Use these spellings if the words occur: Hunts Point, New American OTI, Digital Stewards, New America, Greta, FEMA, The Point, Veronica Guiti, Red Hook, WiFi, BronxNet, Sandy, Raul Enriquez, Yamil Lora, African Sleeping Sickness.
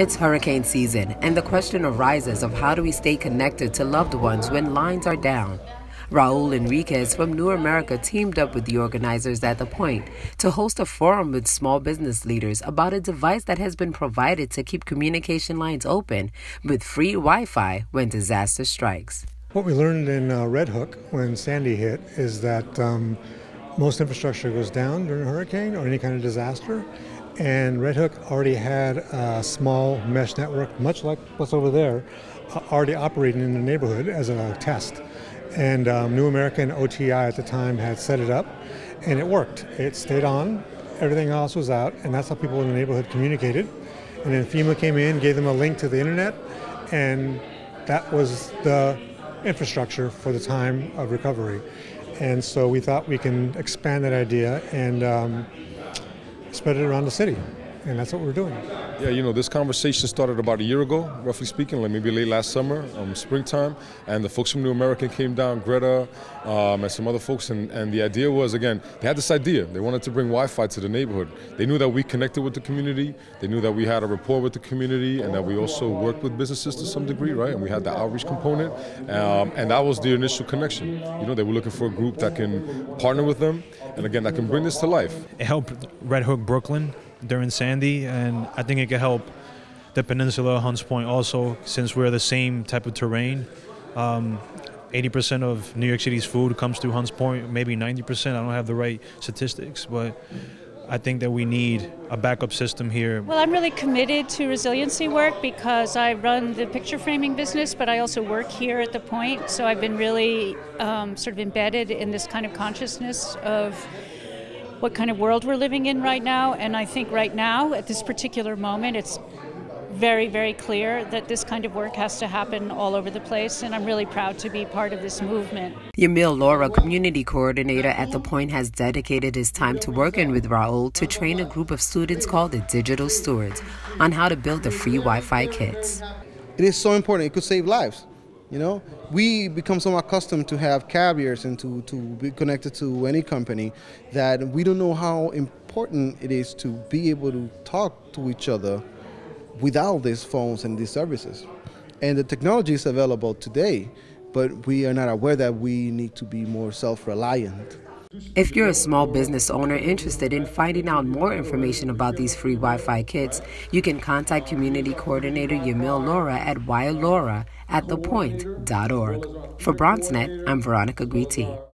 It's hurricane season, and the question arises of how do we stay connected to loved ones when lines are down. Raul Enriquez from New America teamed up with the organizers at The Point to host a forum with small business leaders about a device that has been provided to keep communication lines open with free Wi-Fi when disaster strikes. What we learned in Red Hook when Sandy hit is that most infrastructure goes down during a hurricane or any kind of disaster. And Red Hook already had a small mesh network, much like what's over there, already operating in the neighborhood as a test. And New American OTI at the time had set it up, and it worked. It stayed on, everything else was out, and that's how people in the neighborhood communicated. And then FEMA came in, gave them a link to the internet, and that was the infrastructure for the time of recovery. And so we thought we can expand that idea and spread it around the city, and that's what we're doing. Yeah, you know, this conversation started about a year ago, roughly speaking, like maybe late last summer, springtime, and the folks from New America came down, Greta and some other folks, and the idea was, again, they had this idea. They wanted to bring Wi-Fi to the neighborhood. They knew that we connected with the community. They knew that we had a rapport with the community and that we also worked with businesses to some degree, right? And we had the outreach component, and that was the initial connection. You know, they were looking for a group that can partner with them, and again, that can bring this to life. It helped Red Hook Brooklyn during Sandy, and I think it could help the peninsula, Hunts Point also, since we're the same type of terrain. 80% of New York City's food comes through Hunts Point, maybe 90%. I don't have the right statistics, but I think that we need a backup system here. Well, I'm really committed to resiliency work because I run the picture framing business, but I also work here at The Point, so I've been really sort of embedded in this kind of consciousness of what kind of world we're living in right now. And I think right now, at this particular moment, it's very, very clear that this kind of work has to happen all over the place, and I'm really proud to be part of this movement. Yamil Lora, community coordinator at The Point, has dedicated his time to working with Raul to train a group of students called the Digital Stewards on how to build the free Wi-Fi kits. It is so important. It could save lives. You know, we become so accustomed to have carriers and to be connected to any company that we don't know how important it is to be able to talk to each other without these phones and these services. And the technology is available today, but we are not aware that we need to be more self-reliant. If you're a small business owner interested in finding out more information about these free Wi-Fi kits, you can contact community coordinator Yamil Lora at ylora@thepoint.org. For BronxNet, I'm Veronica Guiti.